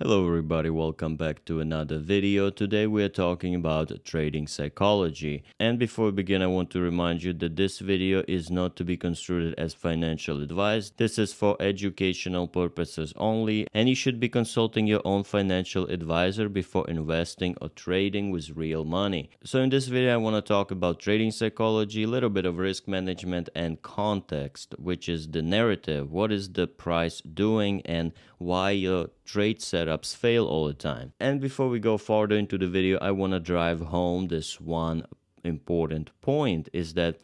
Hello everybody, welcome back to another video. Today we are talking about trading psychology. And before we begin, I want to remind you that this video is not to be construed as financial advice. This is for educational purposes only, and you should be consulting your own financial advisor before investing or trading with real money. So in this video I want to talk about trading psychology, a little bit of risk management and context, which is the narrative. What is the price doing and why your trade setups fail all the time. And before we go further into the video, I want to drive home this one important point, is that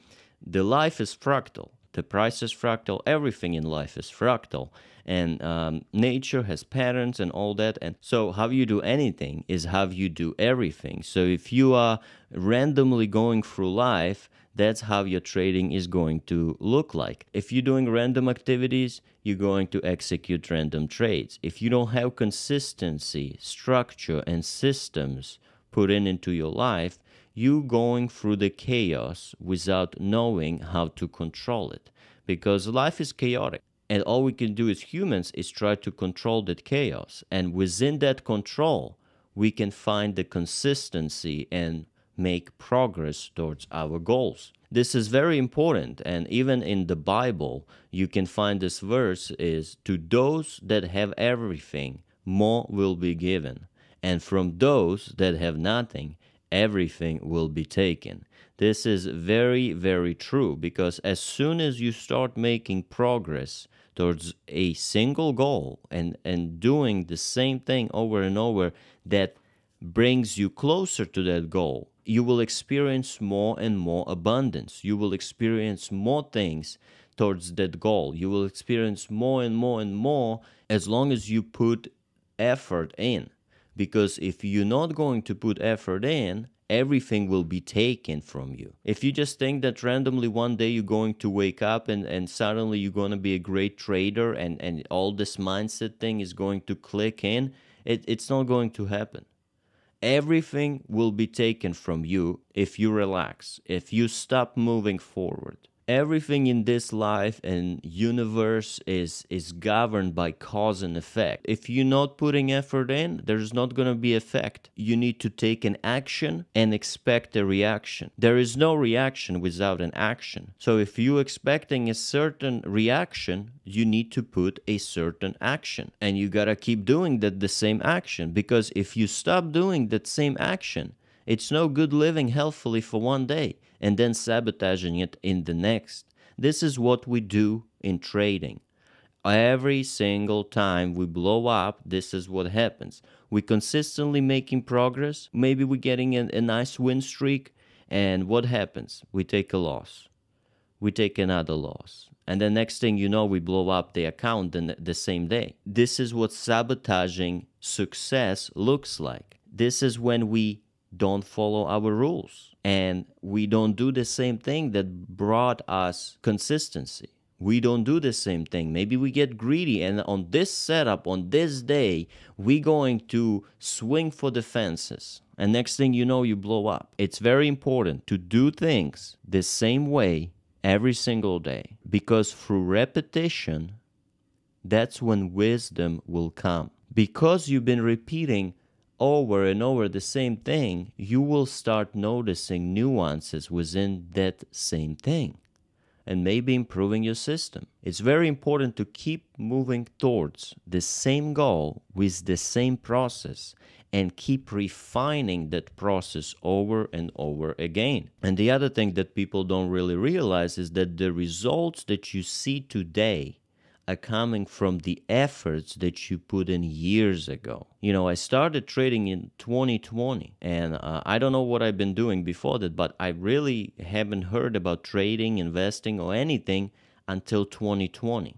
the life is fractal, the price is fractal, everything in life is fractal, and nature has patterns and all that. And so how you do anything is how you do everything. So if you are randomly going through life, that's how your trading is going to look like. If you're doing random activities, you're going to execute random trades. If you don't have consistency, structure, and systems put into your life, you're going through the chaos without knowing how to control it, because life is chaotic. And all we can do as humans is try to control that chaos. And within that control, we can find the consistency and make progress towards our goals. This is very important, and even in the Bible you can find this verse, is to those that have everything more will be given, and from those that have nothing everything will be taken. This is very, very true, because as soon as you start making progress towards a single goal and doing the same thing over and over, that brings you closer to that goal. You will experience more and more abundance. You will experience more things towards that goal. You will experience more and more and more, as long as you put effort in. Because if you're not going to put effort in, everything will be taken from you. If you just think that randomly one day you're going to wake up and suddenly you're going to be a great trader and all this mindset thing is going to click in, it's not going to happen. Everything will be taken from you if you relax, if you stop moving forward. Everything in this life and universe is governed by cause and effect. If you're not putting effort in, there's not going to be effect. You need to take an action and expect a reaction. There is no reaction without an action. So if you're expecting a certain reaction, you need to put a certain action, and you gotta keep doing the same action, because if you stop doing that same action, it's no good living healthfully for one day and then sabotaging it in the next. This is what we do in trading. Every single time we blow up, this is what happens. We're consistently making progress, maybe we're getting a nice win streak, and what happens? We take a loss. We take another loss. And the next thing you know, we blow up the account the same day. This is what sabotaging success looks like. This is when we don't follow our rules and we don't do the same thing that brought us consistency. We don't do the same thing. Maybe we get greedy, and on this setup, on this day, we're going to swing for the fences. And next thing you know, you blow up. It's very important to do things the same way every single day, because through repetition, that's when wisdom will come. Because you've been repeating over and over the same thing, you will start noticing nuances within that same thing, and maybe improving your system. It's very important to keep moving towards the same goal with the same process, and keep refining that process over and over again. And the other thing that people don't really realize is that the results that you see today are coming from the efforts that you put in years ago. You know, I started trading in 2020, and I don't know what I've been doing before that, but I really haven't heard about trading, investing, or anything until 2020.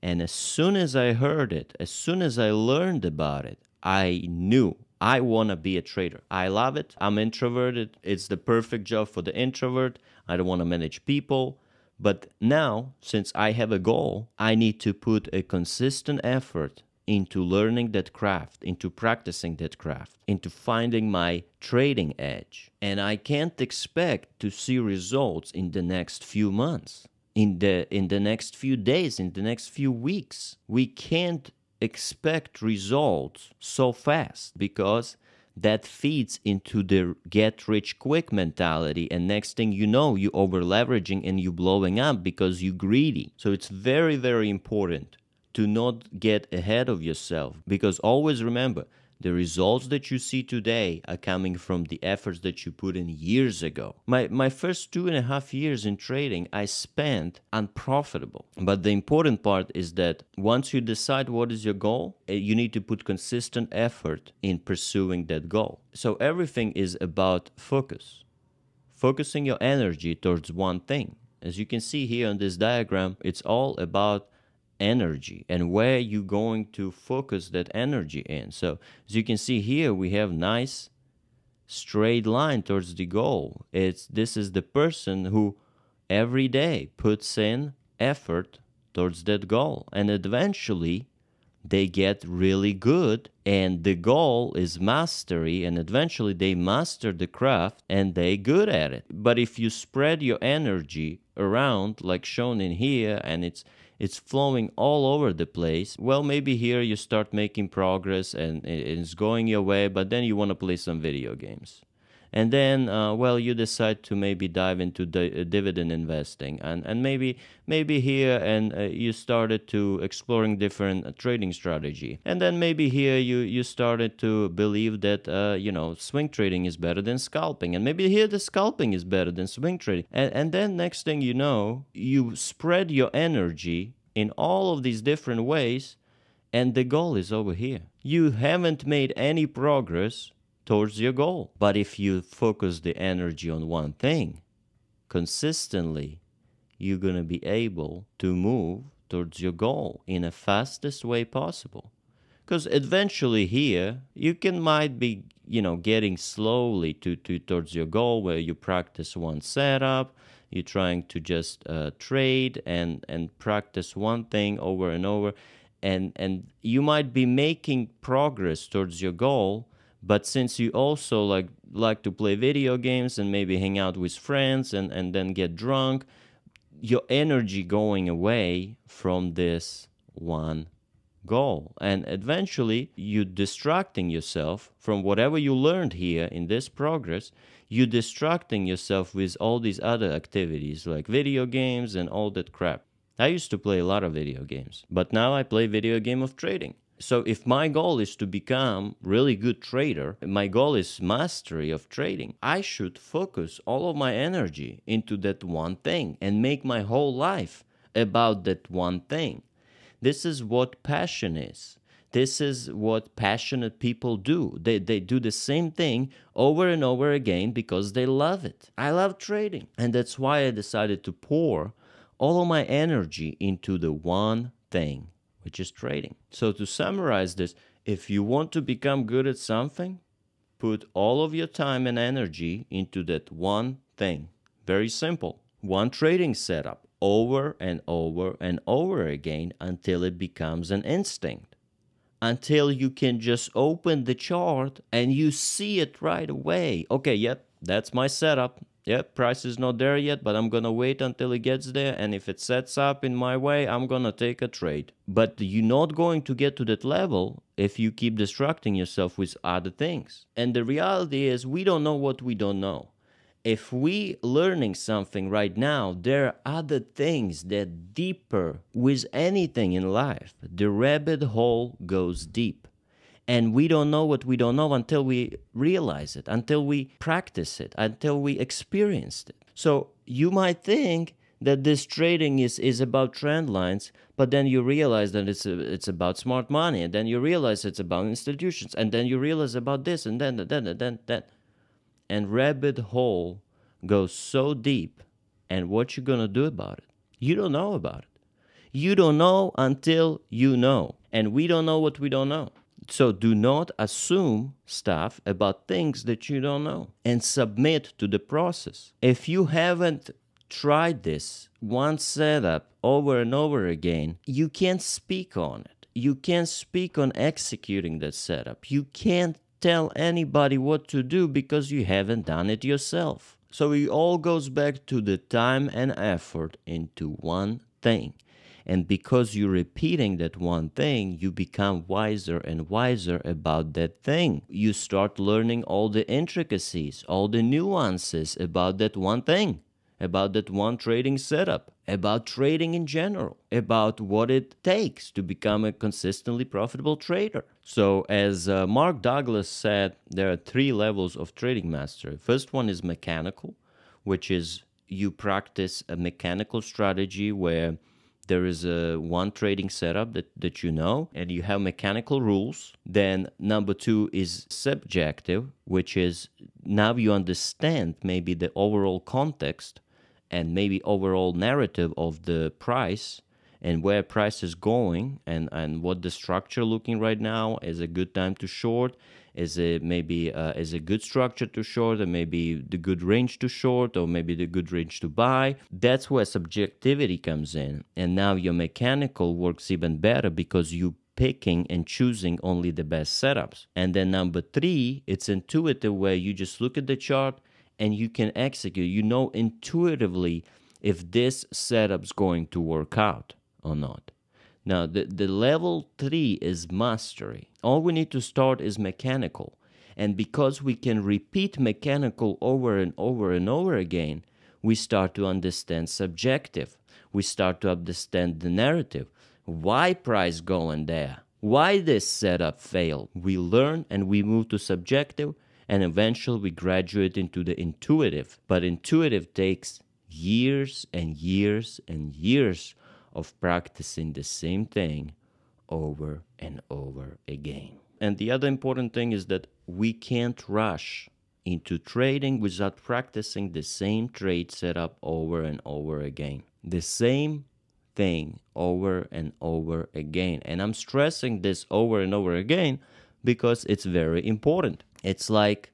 And as soon as I heard it, as soon as I learned about it, I knew I want to be a trader. I love it. I'm introverted. It's the perfect job for the introvert. I don't want to manage people. But now, since I have a goal, I need to put a consistent effort into learning that craft, into practicing that craft, into finding my trading edge. And I can't expect to see results in the next few months, in the next few days, in the next few weeks. We can't expect results so fast, because that feeds into the get-rich-quick mentality. And next thing you know, you over-leveraging and you blowing up because you're greedy. So it's very, very important to not get ahead of yourself, because always remember, the results that you see today are coming from the efforts that you put in years ago. My first 2.5 years in trading, I spent unprofitable. But the important part is that once you decide what is your goal, you need to put consistent effort in pursuing that goal. So everything is about focus. Focusing your energy towards one thing. As you can see here on this diagram, it's all about energy and where you're going to focus that energy in. So as you can see here, we have nice straight line towards the goal. This is the person who every day puts in effort towards that goal, and eventually they get really good, and the goal is mastery, and eventually they master the craft and they good at it. But if you spread your energy around like shown in here, and it's flowing all over the place, well, maybe here you start making progress and it's going your way, but then you want to play some video games. And then, well, you decide to maybe dive into dividend investing. And maybe here, and you started to exploring different trading strategy. And then maybe here you started to believe that, you know, swing trading is better than scalping. And maybe here the scalping is better than swing trading. And then next thing you know, you spread your energy in all of these different ways, and the goal is over here. You haven't made any progress towards your goal. But if you focus the energy on one thing consistently, you're going to be able to move towards your goal in the fastest way possible. Because eventually here, you might be, you know, getting slowly towards your goal, where you practice one setup, you're trying to just trade and practice one thing over and over. And you might be making progress towards your goal, but since you also like to play video games and maybe hang out with friends and then get drunk, your energy going away from this one goal. And eventually, you're distracting yourself from whatever you learned here in this progress. You're distracting yourself with all these other activities like video games and all that crap. I used to play a lot of video games, but now I play video game of trading. So if my goal is to become really good trader, my goal is mastery of trading, I should focus all of my energy into that one thing and make my whole life about that one thing. This is what passion is. This is what passionate people do. They do the same thing over and over again because they love it. I love trading. And that's why I decided to pour all of my energy into the one thing, which is trading. So to summarize this, if you want to become good at something, put all of your time and energy into that one thing. Very simple. One trading setup over and over and over again until it becomes an instinct. Until you can just open the chart and you see it right away. Okay, yep, that's my setup. Yep, price is not there yet, but I'm going to wait until it gets there. And if it sets up in my way, I'm going to take a trade. But you're not going to get to that level if you keep distracting yourself with other things. And the reality is, we don't know what we don't know. If we learning something right now, there are other things that deeper with anything in life. The rabbit hole goes deep. And we don't know what we don't know until we realize it, until we practice it, until we experienced it. So you might think that this trading is about trend lines, but then you realize that it's about smart money, and then you realize it's about institutions, and then you realize about this, and then. And rabbit hole goes so deep, and what you're going to do about it? You don't know about it. You don't know until you know, and we don't know what we don't know. So do not assume stuff about things that you don't know, and submit to the process. If you haven't tried this one setup over and over again, you can't speak on it. You can't speak on executing that setup. You can't tell anybody what to do because you haven't done it yourself. So it all goes back to the time and effort into one thing. And because you're repeating that one thing, you become wiser and wiser about that thing. You start learning all the intricacies, all the nuances about that one thing, about that one trading setup, about trading in general, about what it takes to become a consistently profitable trader. So as Mark Douglas said, there are three levels of trading mastery. First one is mechanical, which is you practice a mechanical strategy where there is one trading setup that you know, and you have mechanical rules. Then number two is subjective, which is now you understand maybe the overall context and maybe overall narrative of the price and where price is going and what the structure looking right now is a good time to short, is a good structure to short, and maybe the good range to short, or maybe the good range to buy. That's where subjectivity comes in. And now your mechanical works even better because you picking and choosing only the best setups. And then number three, it's intuitive where you just look at the chart and you can execute. You know intuitively if this setup's going to work out or not. Now, the level three is mastery. All we need to start is mechanical. And because we can repeat mechanical over and over and over again, we start to understand subjective. We start to understand the narrative. Why price going there? Why this setup failed? We learn and we move to subjective, and eventually we graduate into the intuitive. But intuitive takes years and years and years of practicing the same thing over and over again. And the other important thing is that we can't rush into trading without practicing the same trade setup over and over again. The same thing over and over again. And I'm stressing this over and over again because it's very important. It's like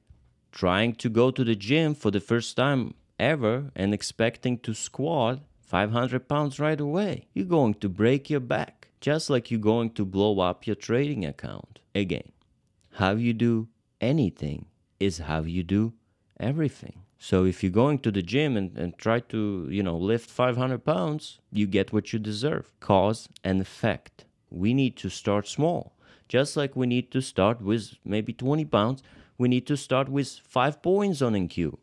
trying to go to the gym for the first time ever and expecting to squat 500 pounds right away. You're going to break your back, just like you're going to blow up your trading account. Again, how you do anything is how you do everything. So if you're going to the gym and try to, you know, lift 500 pounds, you get what you deserve. Cause and effect. We need to start small. Just like we need to start with maybe 20 pounds, we need to start with 5 points on NQ.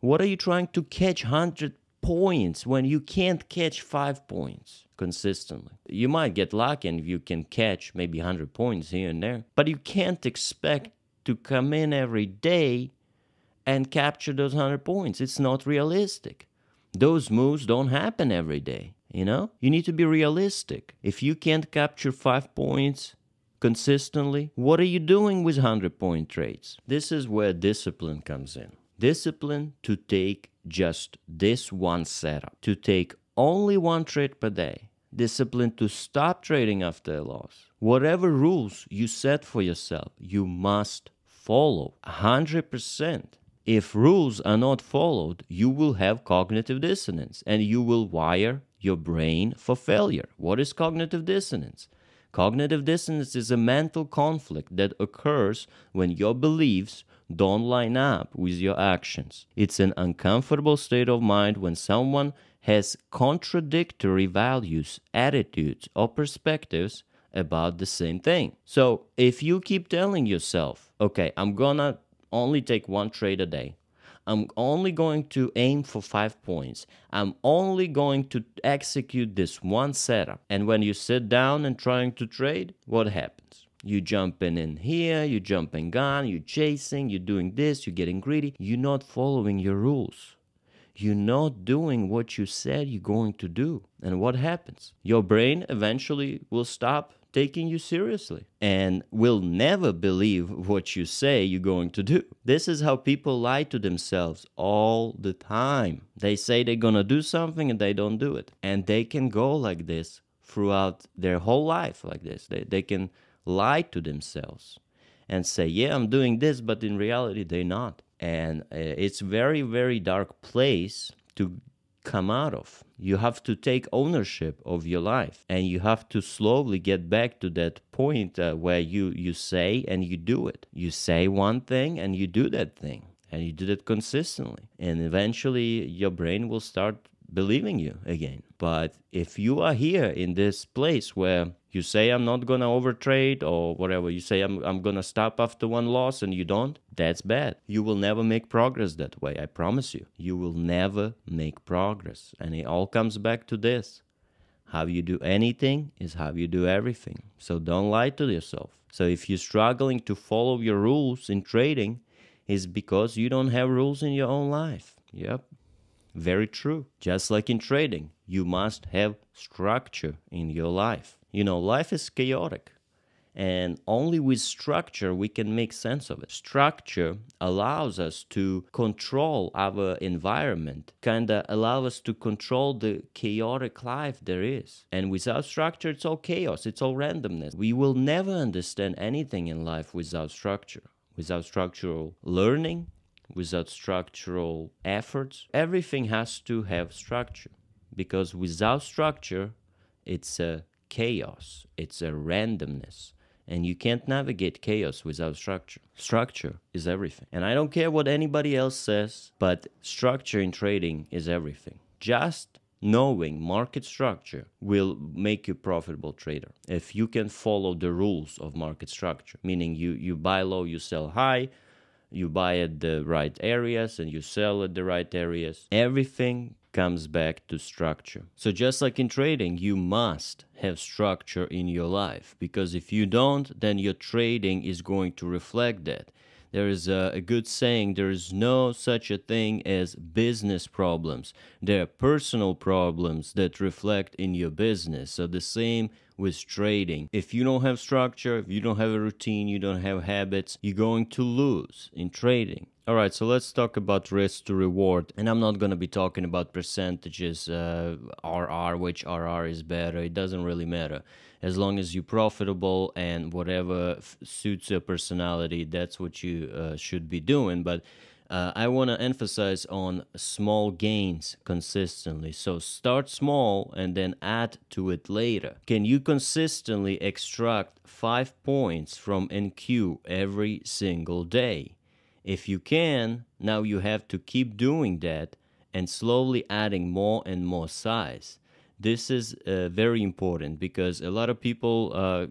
What are you trying to catch 100 points when you can't catch 5 points consistently? You might get lucky and you can catch maybe 100 points here and there, but you can't expect to come in every day and capture those 100 points. It's not realistic. Those moves don't happen every day, you know? You need to be realistic. If you can't capture 5 points consistently, what are you doing with 100-point trades? This is where discipline comes in. Discipline to take just this one setup, to take only one trade per day. Discipline to stop trading after a loss. Whatever rules you set for yourself, you must follow 100%. If rules are not followed, you will have cognitive dissonance and you will wire your brain for failure. What is cognitive dissonance? Cognitive dissonance is a mental conflict that occurs when your beliefs don't line up with your actions. It's an uncomfortable state of mind when someone has contradictory values, attitudes, or perspectives about the same thing. So if you keep telling yourself, okay, I'm gonna only take one trade a day, I'm only going to aim for 5 points, I'm only going to execute this one setup. And when you sit down and trying to trade, what happens? You jumping in here, you jumping gone, you chasing, you're doing this, you're getting greedy. You're not following your rules. You're not doing what you said you're going to do. And what happens? Your brain eventually will stop taking you seriously and will never believe what you say you're going to do. This is how people lie to themselves all the time. They say they're gonna do something and they don't do it. And they can go like this throughout their whole life like this. They can lie to themselves and say, yeah, I'm doing this, but in reality, they're not. And it's very, very dark place to come out of. You have to take ownership of your life, and you have to slowly get back to that point where you say and you do it. You say one thing and you do that thing, and you do that consistently. And eventually your brain will start believing you again. But if you are here in this place where you say, I'm not going to overtrade or whatever, you say, I'm going to stop after one loss and you don't, that's bad. You will never make progress that way. I promise you, you will never make progress. And it all comes back to this. How you do anything is how you do everything. So don't lie to yourself. So if you're struggling to follow your rules in trading, it's because you don't have rules in your own life. Yep. Very true. Just like in trading, you must have structure in your life. You know, life is chaotic, and only with structure we can make sense of it. Structure allows us to control our environment, kind of allow us to control the chaotic life there is. And without structure, it's all chaos, it's all randomness. We will never understand anything in life without structure, without structural learning, without structural efforts. Everything has to have structure, because without structure, it's a chaos, it's a randomness, and you can't navigate chaos without structure. Structure is everything. And I don't care what anybody else says, but structure in trading is everything. Just knowing market structure will make you a profitable trader if you can follow the rules of market structure, meaning you buy low, you sell high, you buy at the right areas and you sell at the right areas. Everything comes back to structure. So just like in trading, you must have structure in your life, because if you don't, then your trading is going to reflect that. There is a good saying, there is no such a thing as business problems. There are personal problems that reflect in your business. So the same with trading. If you don't have structure, if you don't have a routine, you don't have habits, you're going to lose in trading. All right, so let's talk about risk to reward. And I'm not going to be talking about percentages, RR, which RR is better. It doesn't really matter. As long as you're profitable and whatever suits your personality, that's what you should be doing. But I want to emphasize on small gains consistently. So start small and then add to it later. Can you consistently extract 5 points from NQ every single day? If you can, now you have to keep doing that and slowly adding more and more size. This is very important, because a lot of people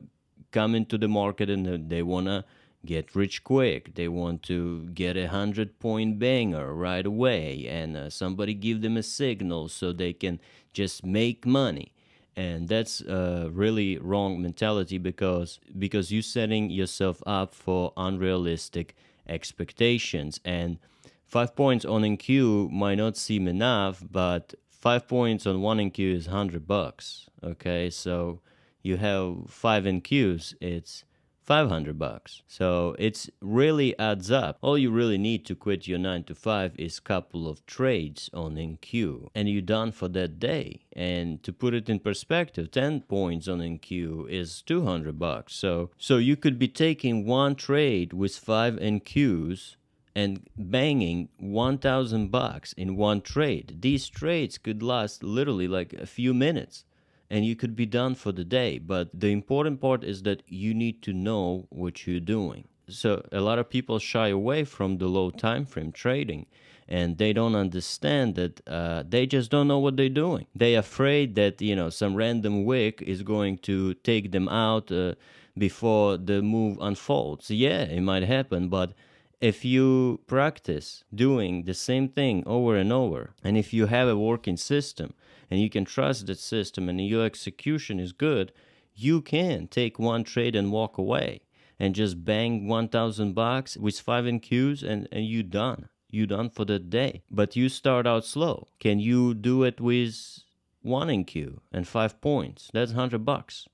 come into the market and they want to get rich quick. They want to get a 100-point banger right away, and somebody give them a signal so they can just make money. And that's a really wrong mentality, because you're setting yourself up for unrealistic expectations. And 5 points on NQ might not seem enough, but 5 points on one NQ is $100. Okay, so you have 5 NQs, it's $500. So it's really adds up. All you really need to quit your 9-to-5 is couple of trades on NQ, and you're done for that day. And to put it in perspective, 10 points on NQ is $200. So you could be taking one trade with 5 NQs and banging $1,000 in one trade. These trades could last literally like a few minutes, and you could be done for the day. But the important part is that you need to know what you're doing. So a lot of people shy away from the low time frame trading, and they don't understand that they just don't know what they're doing. They're afraid that, you know, some random wick is going to take them out before the move unfolds. Yeah, it might happen, but if you practice doing the same thing over and over, and if you have a working system, and you can trust that system, and your execution is good, you can take one trade and walk away and just bang $1,000 with 5 NQs, and you're done. You're done for the day. But you start out slow. Can you do it with 1 NQ and 5 points? That's $100.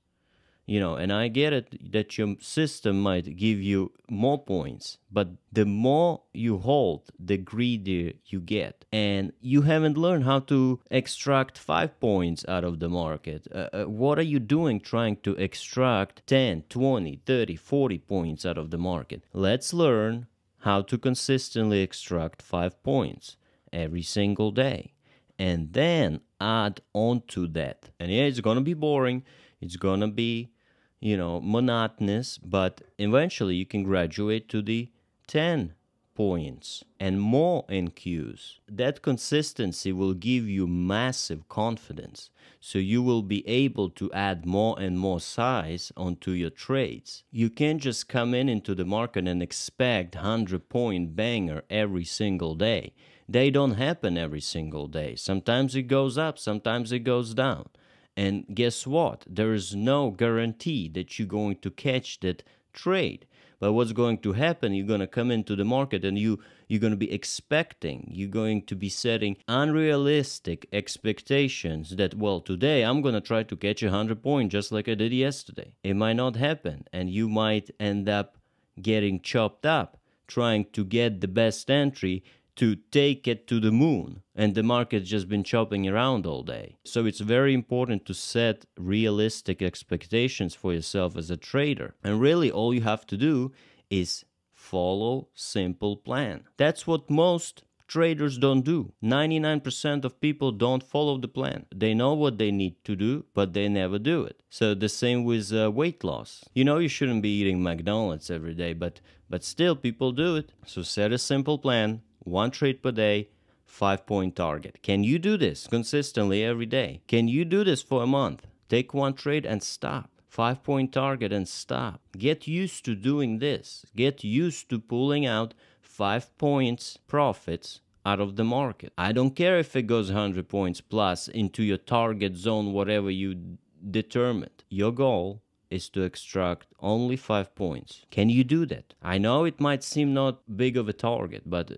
You know, and I get it that your system might give you more points, but the more you hold, the greedier you get. And you haven't learned how to extract 5 points out of the market. What are you doing trying to extract 10, 20, 30, 40 points out of the market? Let's learn how to consistently extract 5 points every single day, and then add on to that. And yeah, it's going to be boring. It's going to be, you know, monotonous, but eventually you can graduate to the 10 points and more NQs. That consistency will give you massive confidence. So you will be able to add more and more size onto your trades. You can't just come into the market and expect 100-point banger every single day. They don't happen every single day. Sometimes it goes up, sometimes it goes down. And guess what? There is no guarantee that you're going to catch that trade. But what's going to happen, you're going to come into the market and you're going to be expecting, you're going to be setting unrealistic expectations that, well, today I'm going to try to catch 100 points just like I did yesterday. It might not happen, and you might end up getting chopped up, trying to get the best entry to take it to the moon, and the market's just been chopping around all day. So it's very important to set realistic expectations for yourself as a trader. And really all you have to do is follow simple plan. That's what most traders don't do. 99% of people don't follow the plan. They know what they need to do, but they never do it. So the same with weight loss. You know you shouldn't be eating McDonald's every day, but still people do it. So set a simple plan. 1 trade per day, 5-point target. Can you do this consistently every day? Can you do this for a month? Take 1 trade and stop. 5-point target and stop. Get used to doing this. Get used to pulling out 5 points profits out of the market. I don't care if it goes 100 points plus into your target zone, whatever you determined. Your goal is to extract only 5 points. Can you do that? I know it might seem not big of a target, but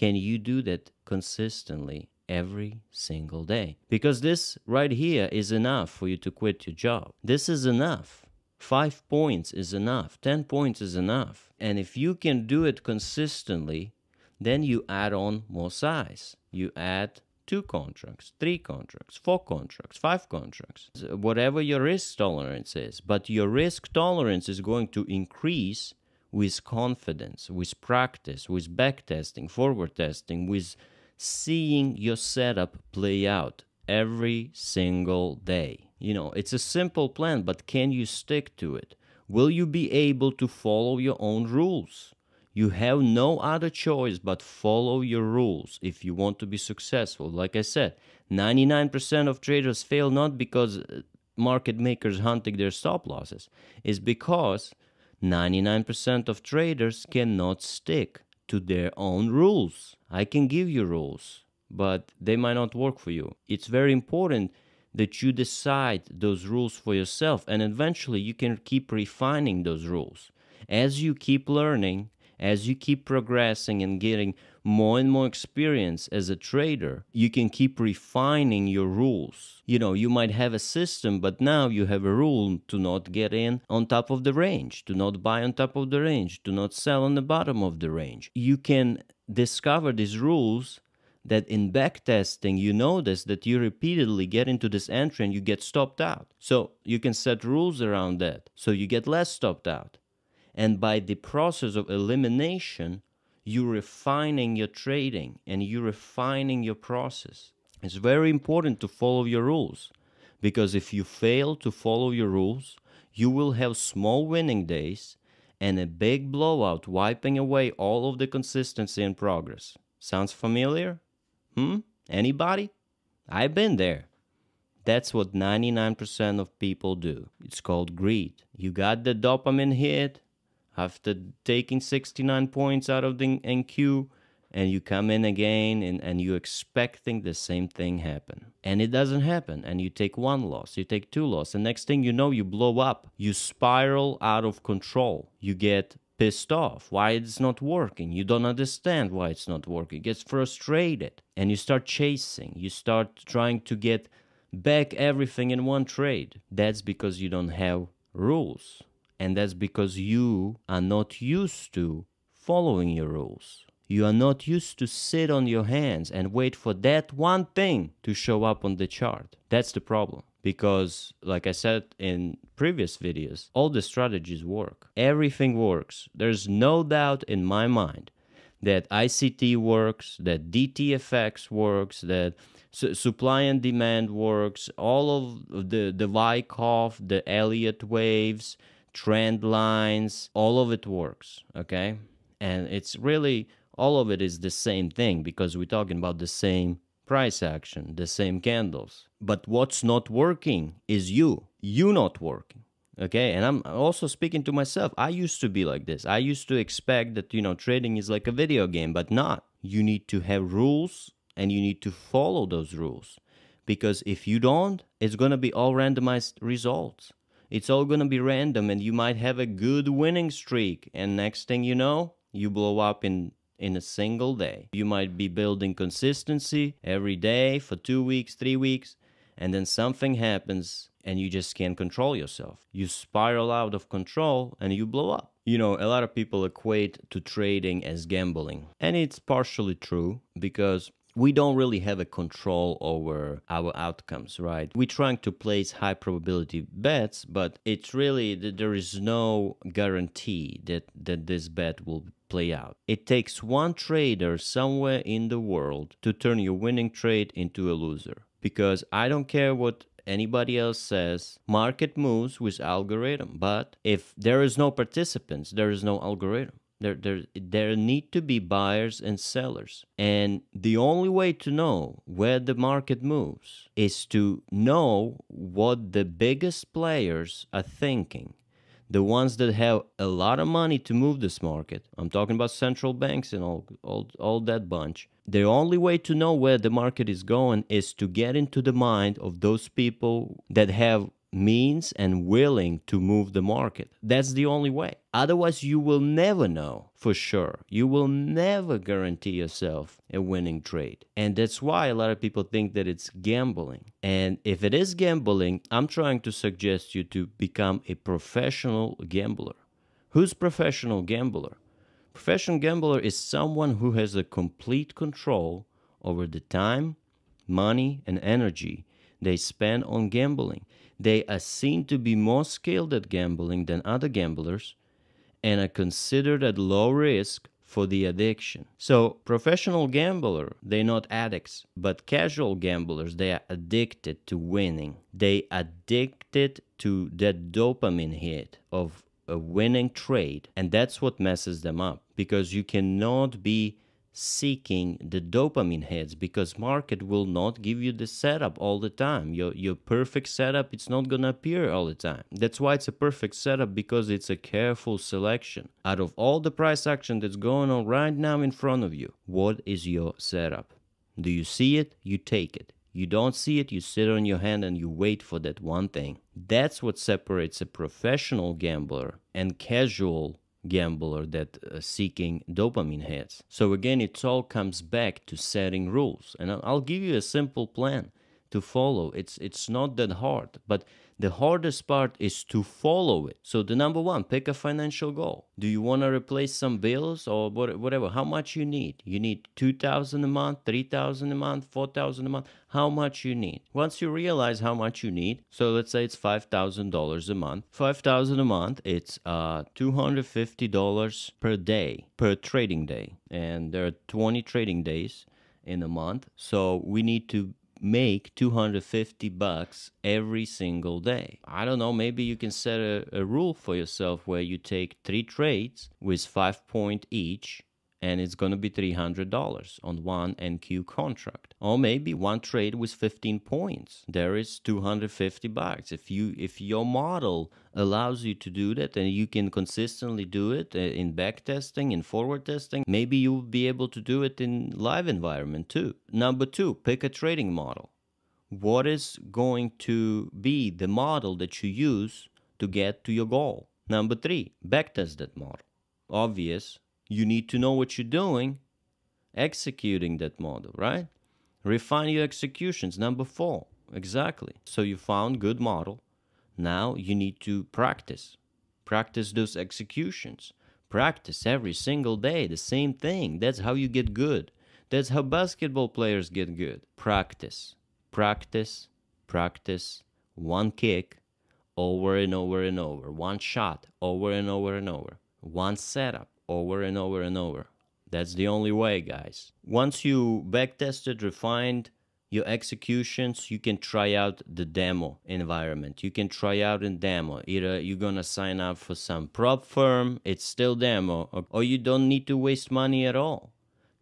can you do that consistently every single day? Because this right here is enough for you to quit your job. This is enough. 5 points is enough. 10 points is enough. And if you can do it consistently, then you add on more size. You add 2 contracts, 3 contracts, 4 contracts, 5 contracts, whatever your risk tolerance is. But your risk tolerance is going to increase with confidence, with practice, with back testing, forward testing, with seeing your setup play out every single day. You know, it's a simple plan, but can you stick to it? Will you be able to follow your own rules? You have no other choice but follow your rules if you want to be successful. Like I said, 99% of traders fail not because market makers hunting their stop losses. It's because 99% of traders cannot stick to their own rules. I can give you rules, but they might not work for you. It's very important that you decide those rules for yourself, and eventually you can keep refining those rules. As you keep learning, as you keep progressing and getting more and more experience as a trader, you can keep refining your rules. You know, you might have a system, but now you have a rule to not get in on top of the range, to not buy on top of the range, to not sell on the bottom of the range. You can discover these rules that in backtesting you notice that you repeatedly get into this entry and you get stopped out. So you can set rules around that, so you get less stopped out. And by the process of elimination, you're refining your trading and you're refining your process. It's very important to follow your rules, because if you fail to follow your rules, you will have small winning days and a big blowout, wiping away all of the consistency and progress. Sounds familiar? Anybody? I've been there. That's what 99% of people do. It's called greed. You got the dopamine hit after taking 69 points out of the NQ, and you come in again and you're expecting the same thing happen. And it doesn't happen, and you take 1 loss, you take 2 loss, and next thing you know, you blow up. You spiral out of control. You get pissed off why it's not working. You don't understand why it's not working. It gets frustrated, and you start chasing. You start trying to get back everything in 1 trade. That's because you don't have rules. And that's because you are not used to following your rules. You are not used to sit on your hands and wait for that one thing to show up on the chart. That's the problem. Because, like I said in previous videos, all the strategies work. Everything works. There's no doubt in my mind that ICT works, that DTFX works, that supply and demand works, all of the Wyckoff, the Elliott waves, trend lines, all of it works, okay? And it's really all of it is the same thing because we're talking about the same price action, the same candles. But what's not working is you not working. Okay, and I'm also speaking to myself. I used to be like this. I used to expect that, you know, trading is like a video game, but not. You need to have rules and you need to follow those rules, because if you don't, it's going to be all randomized results. It's all going to be random, and you might have a good winning streak, and next thing you know, you blow up in a single day. You might be building consistency every day for 2 weeks, 3 weeks, and then something happens and you just can't control yourself. You spiral out of control and you blow up. You know, a lot of people equate to trading as gambling. And it's partially true, because we don't really have a control over our outcomes, right? We're trying to place high probability bets, but it's really that there is no guarantee that this bet will play out. It takes one trader somewhere in the world to turn your winning trade into a loser. Because I don't care what anybody else says, market moves with algorithm. But if there is no participants, there is no algorithm. There need to be buyers and sellers. And the only way to know where the market moves is to know what the biggest players are thinking. The ones that have a lot of money to move this market. I'm talking about central banks and all that bunch. The only way to know where the market is going is to get into the mind of those people that have means and willing to move the market. That's the only way. Otherwise, you will never know for sure. You will never guarantee yourself a winning trade. And that's why a lot of people think that it's gambling. And if it is gambling, I'm trying to suggest you to become a professional gambler. Who's professional gambler? Professional gambler is someone who has a complete control over the time, money, and energy they spend on gambling. They are seen to be more skilled at gambling than other gamblers and are considered at low risk for the addiction. So professional gambler, they're not addicts, but casual gamblers, they are addicted to winning. They are addicted to that dopamine hit of a winning trade, and that's what messes them up, because you cannot be seeking the dopamine hits, because market will not give you the setup all the time. Your perfect setup, it's not gonna appear all the time. That's why it's a perfect setup, because it's a careful selection. Out of all the price action that's going on right now in front of you, what is your setup? Do you see it? You take it. You don't see it, you sit on your hand and you wait for that one thing. That's what separates a professional gambler and casual gambler that are seeking dopamine hits. So again, it all comes back to setting rules. And I'll give you a simple plan to follow. It's not that hard, but the hardest part is to follow it. So the number one, pick a financial goal. Do you want to replace some bills or whatever? How much you need? You need $2,000 a month, $3,000 a month, $4,000 a month. How much you need? Once you realize how much you need, so let's say it's $5,000 a month. $5,000 a month, it's $250 per day, per trading day. And there are 20 trading days in a month. So we need to make $250 every single day. I don't know, maybe you can set a rule for yourself where you take 3 trades with 5 points each, and it's going to be $300 on one NQ contract. Or maybe 1 trade with 15 points. There is $250. If your model allows you to do that, and you can consistently do it in back testing, in forward testing, maybe you'll be able to do it in live environment too. Number two, pick a trading model. What is going to be the model that you use to get to your goal? Number three, backtest that model. Obvious, you need to know what you're doing, executing that model, right? Refine your executions. Number four, exactly. So you found good model. Now you need to practice those executions, practice every single day, the same thing. That's how you get good. That's how basketball players get good. Practice, practice, practice. One kick over and over and over. One shot over and over and over. One setup over and over and over. That's the only way, guys. Once you backtested, refined your executions, you can try out the demo environment. You can try out in demo. Either you're gonna sign up for some prop firm, it's still demo, or you don't need to waste money at all.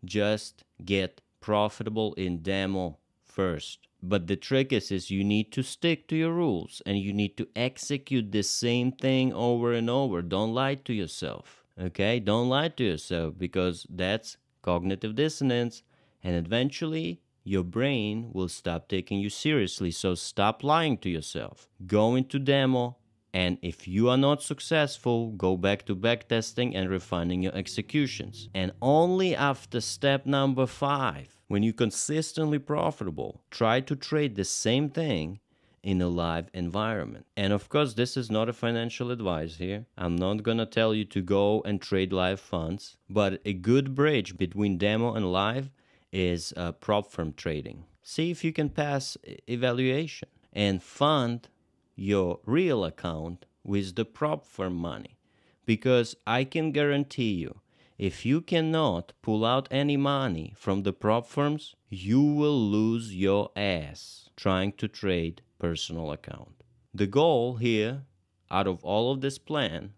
just get profitable in demo first. But the trick is you need to stick to your rules and you need to execute the same thing over and over. Don't lie to yourself, okay? Don't lie to yourself, because that's cognitive dissonance, and eventually your brain will stop taking you seriously. So stop lying to yourself. Go into demo, and if you are not successful, go back to backtesting and refining your executions. And only after step number 5, when you're consistently profitable, try to trade the same thing in a live environment. And of course, this is not a financial advice here. I'm not gonna tell you to go and trade live funds, but a good bridge between demo and live is prop firm trading. See if you can pass evaluation and fund your real account with the prop firm money. Because I can guarantee you, if you cannot pull out any money from the prop firms, you will lose your ass trying to trade personal account. The goal here, out of all of this plan,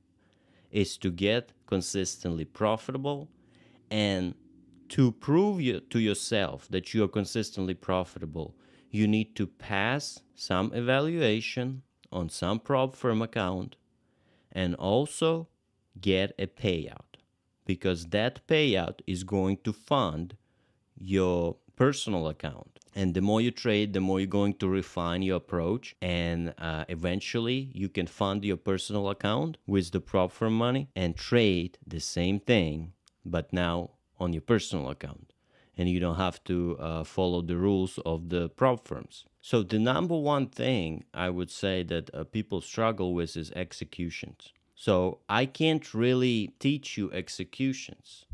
is to get consistently profitable, and to prove to yourself that you are consistently profitable, you need to pass some evaluation on some prop firm account and also get a payout, because that payout is going to fund your personal account. And the more you trade, the more you're going to refine your approach, and eventually you can fund your personal account with the prop firm money and trade the same thing, but now on your personal account, and you don't have to follow the rules of the prop firms. So the number one thing I would say that people struggle with is executions. So I can't really teach you executions.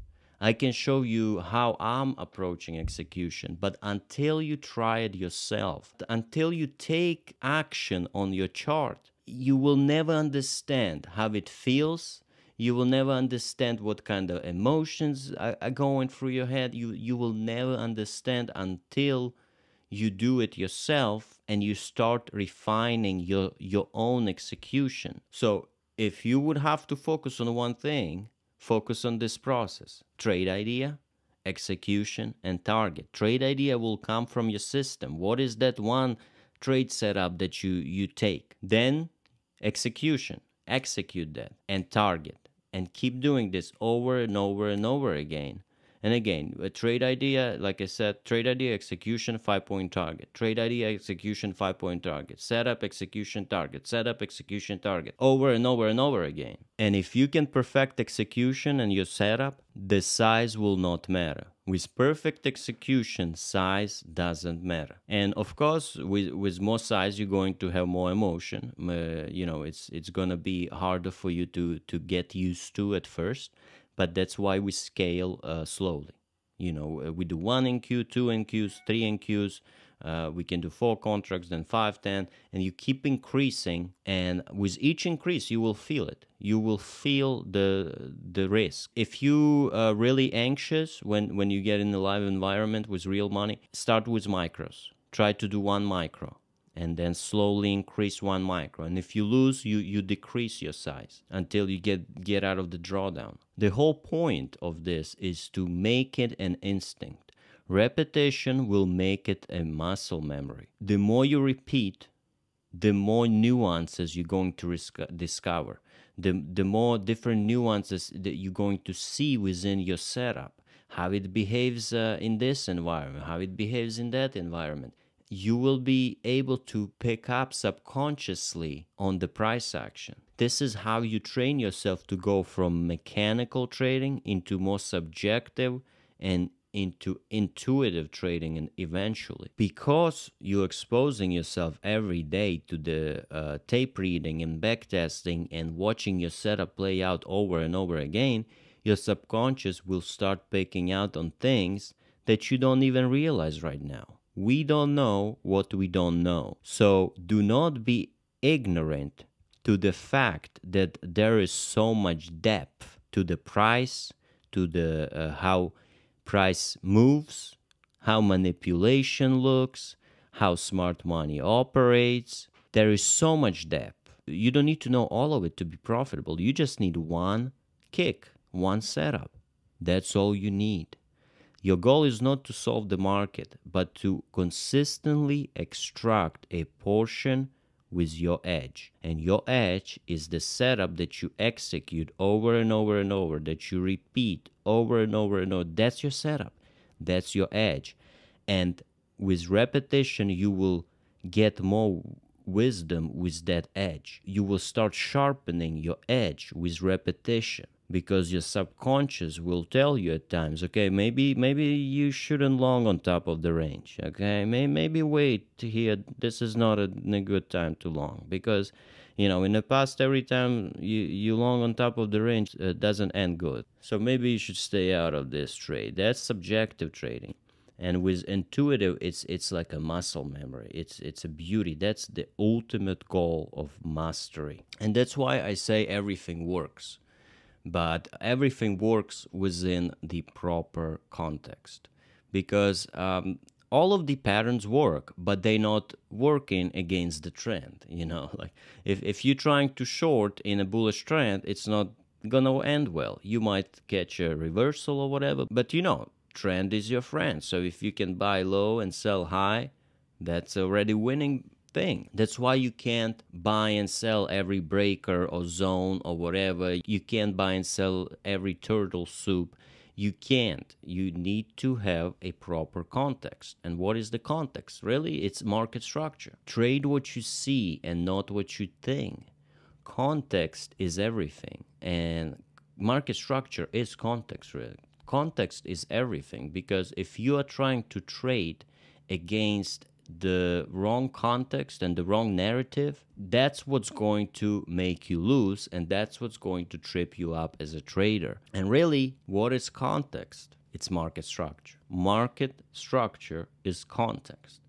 I can show you how I'm approaching execution, but until you try it yourself, until you take action on your chart, you will never understand how it feels. You will never understand what kind of emotions are going through your head. You will never understand until you do it yourself and you start refining your own execution. So if you would have to focus on one thing, focus on this process: trade idea, execution, and target. Trade idea will come from your system. What is that one trade setup that you take? Then execution, execute that, and target. And keep doing this over and over and over again. And again, a trade idea, like I said, trade idea, execution, 5-point target. Trade idea, execution, 5-point target. Setup, execution, target. Setup, execution, target. Over and over and over again. And if you can perfect execution and your setup, the size will not matter. With perfect execution, size doesn't matter. And of course, with more size, you're going to have more emotion. You know, it's gonna be harder for you to get used to at first. But that's why we scale slowly. You know, we do 1 NQ, 2 NQs, 3 NQs. We can do 4 contracts, then 5, 10, and you keep increasing. And with each increase, you will feel it. You will feel the risk. If you are really anxious when you get in a live environment with real money, start with micros. Try to do 1 micro. And then slowly increase 1 micro. And if you lose, you decrease your size until you get out of the drawdown. The whole point of this is to make it an instinct. Repetition will make it a muscle memory. The more you repeat, the more nuances you're going to discover. The more different nuances that you're going to see within your setup. How it behaves in this environment, how it behaves in that environment. You will be able to pick up subconsciously on the price action. This is how you train yourself to go from mechanical trading into more subjective and into intuitive trading, and eventually, because you're exposing yourself every day to the tape reading and backtesting and watching your setup play out over and over again, your subconscious will start picking out on things that you don't even realize right now. We don't know what we don't know. So do not be ignorant to the fact that there is so much depth to the price, to the how price moves, how manipulation looks, how smart money operates. There is so much depth. You don't need to know all of it to be profitable. You just need one kick, one setup. That's all you need. Your goal is not to solve the market, but to consistently extract a portion with your edge. And your edge is the setup that you execute over and over and over, that you repeat over and over and over. That's your setup. That's your edge. And with repetition, you will get more wisdom with that edge. You will start sharpening your edge with repetition, because your subconscious will tell you at times, okay, maybe you shouldn't long on top of the range, okay? Maybe wait here, this is not a good time to long, because, you know, in the past, every time you long on top of the range, it doesn't end good. So maybe you should stay out of this trade. That's subjective trading. And with intuitive, it's like a muscle memory. It's a beauty. That's the ultimate goal of mastery. And that's why I say everything works. But everything works within the proper context, because all of the patterns work, but they're not working against the trend. You know, like if you're trying to short in a bullish trend, it's not gonna end well. You might catch a reversal or whatever, but you know, trend is your friend. So if you can buy low and sell high, that's already winning thing. That's why you can't buy and sell every breaker or zone or whatever. You can't buy and sell every turtle soup. You can't. You need to have a proper context. And what is the context? Really, it's market structure. Trade what you see and not what you think. Context is everything. And market structure is context, really. Context is everything, because if you are trying to trade against the wrong context and the wrong narrative, that's what's going to make you lose, and that's what's going to trip you up as a trader. And really, what is context? It's market structure. Market structure is context.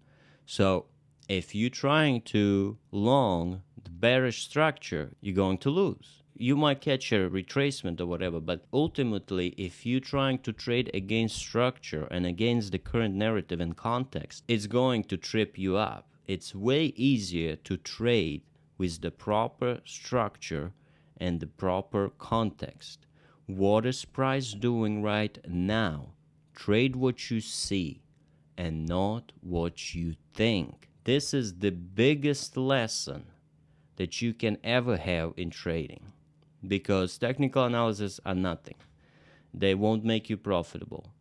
So if you're trying to long the bearish structure, you're going to lose. You might catch a retracement or whatever, but ultimately, if you're trying to trade against structure and against the current narrative and context, it's going to trip you up. It's way easier to trade with the proper structure and the proper context. What is price doing right now? Trade what you see and not what you think. This is the biggest lesson that you can ever have in trading, because technical analysis are nothing. They won't make you profitable.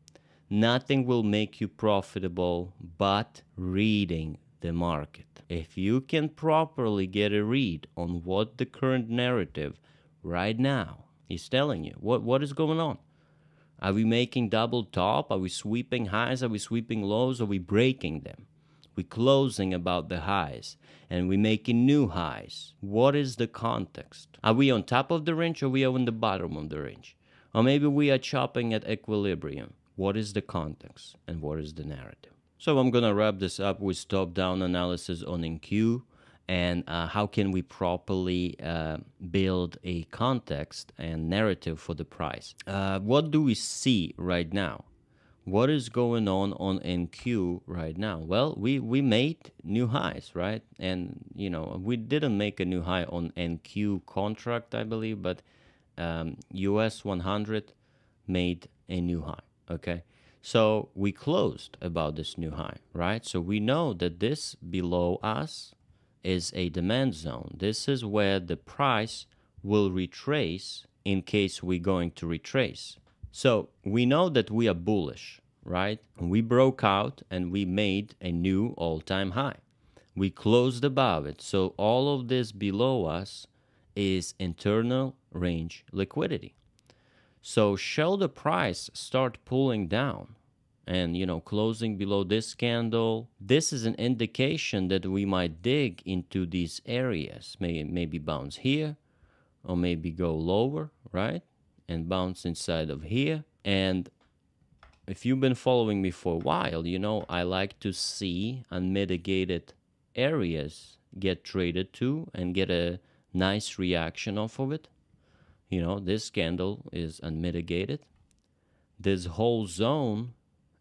Nothing will make you profitable but reading the market. If you can properly get a read on what the current narrative right now is telling you, what is going on? Are we making double top? Are we sweeping highs? Are we sweeping lows? Are we breaking them? We're closing about the highs and we're making new highs. What is the context? Are we on top of the range or we are on the bottom of the range? Or maybe we are chopping at equilibrium. What is the context and what is the narrative? So I'm going to wrap this up with top-down analysis on NQ and how can we properly build a context and narrative for the price. What do we see right now? What is going on NQ right now? Well, we made new highs, right? And, you know, we didn't make a new high on NQ contract, I believe, but US 100 made a new high, okay? So we closed about this new high, right? So we know that this below us is a demand zone. This is where the price will retrace in case we're going to retrace. So we know that we are bullish, right? We broke out and we made a new all-time high. We closed above it. So all of this below us is internal range liquidity. So shall the price start pulling down and, you know, closing below this candle? This is an indication that we might dig into these areas, maybe bounce here or maybe go lower, right? And bounce inside of here. And if you've been following me for a while, you know I like to see unmitigated areas get traded to and get a nice reaction off of it. You know, this candle is unmitigated. This whole zone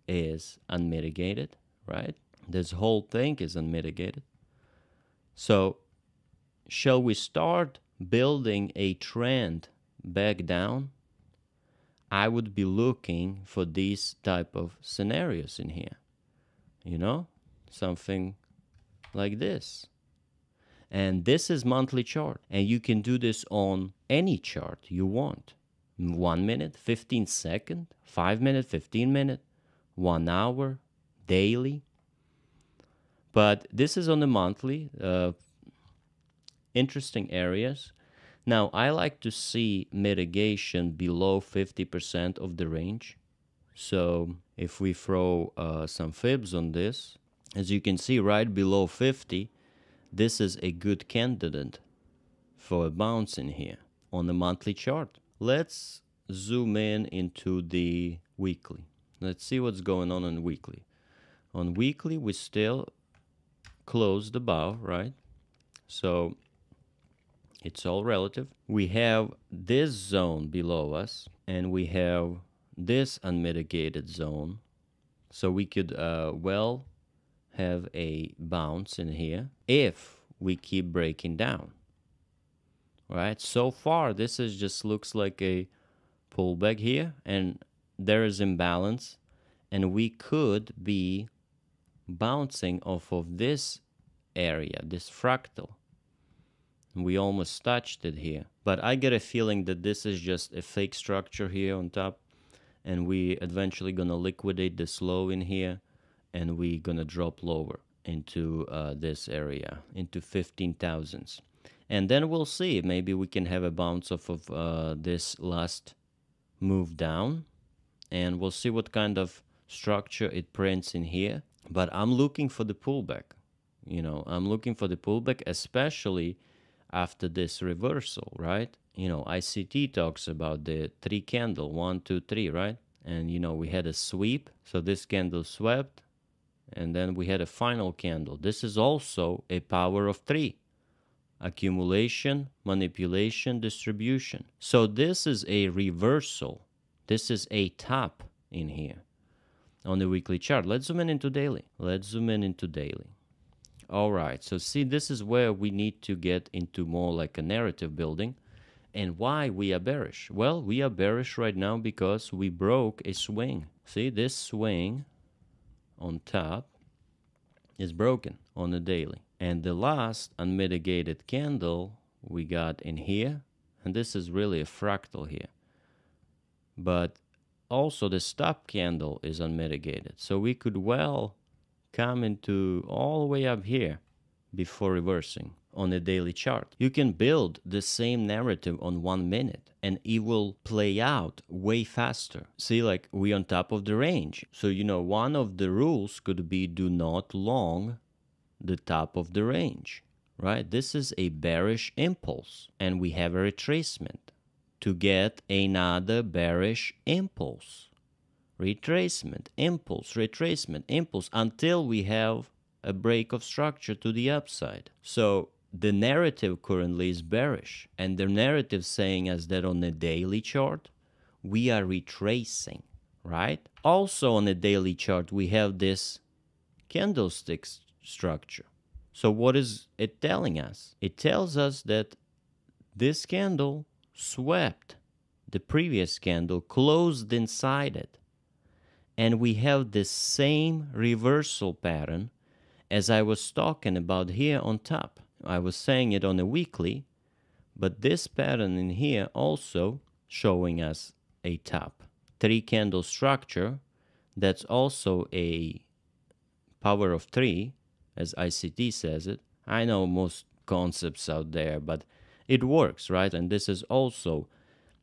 is unmitigated, right? This whole thing is unmitigated. So shall we start building a trend back down? I would be looking for these type of scenarios in here, you know, something like this. And this is monthly chart, and you can do this on any chart you want. 1 minute, 15 second, 5 minute, 15 minute, 1 hour, daily. But this is on the monthly, interesting areas. Now, I like to see mitigation below 50% of the range. So if we throw some fibs on this, as you can see right below 50, this is a good candidate for a bounce in here on the monthly chart. Let's zoom in into the weekly. Let's see what's going on weekly. On weekly, we still close the bow, right? So it's all relative. We have this zone below us, and we have this unmitigated zone. So we could well have a bounce in here if we keep breaking down, right? So far, this is just looks like a pullback here, and there is imbalance, and we could be bouncing off of this area, this fractal. We almost touched it here, but I get a feeling that this is just a fake structure here on top, and we eventually gonna liquidate this low in here, and we gonna drop lower into this area, into 15,000s. And then we'll see, maybe we can have a bounce off of this last move down, and we'll see what kind of structure it prints in here. But I'm looking for the pullback, you know, I'm looking for the pullback, especially after this reversal, right? You know, ICT talks about the three candle, 1, 2, 3, right? And, you know, we had a sweep. So this candle swept, and then we had a final candle. This is also a power of three. Accumulation, manipulation, distribution. So this is a reversal. This is a top in here on the weekly chart. Let's zoom in into daily. Let's zoom in into daily. All right, so see, this is where we need to get into more like a narrative building. And why we are bearish? Well, we are bearish right now because we broke a swing. See, this swing on top is broken on the daily. And the last unmitigated candle we got in here, and this is really a fractal here. But also the stop candle is unmitigated. So we could well come into all the way up here before reversing on a daily chart. You can build the same narrative on 1 minute, and it will play out way faster. See, like we on top of the range. So, you know, one of the rules could be do not long the top of the range, right? This is a bearish impulse, and we have a retracement to get another bearish impulse. Retracement, impulse, retracement, impulse, until we have a break of structure to the upside. So the narrative currently is bearish, and the narrative saying us that on the daily chart, we are retracing, right? Also on the daily chart, we have this candlestick structure. So what is it telling us? It tells us that this candle swept the previous candle, closed inside it. And we have the same reversal pattern as I was talking about here on top. I was saying it on a weekly, but this pattern in here also showing us a top. Three candle structure, that's also a power of three, as ICT says it. I know most concepts out there, but it works, right? And this is also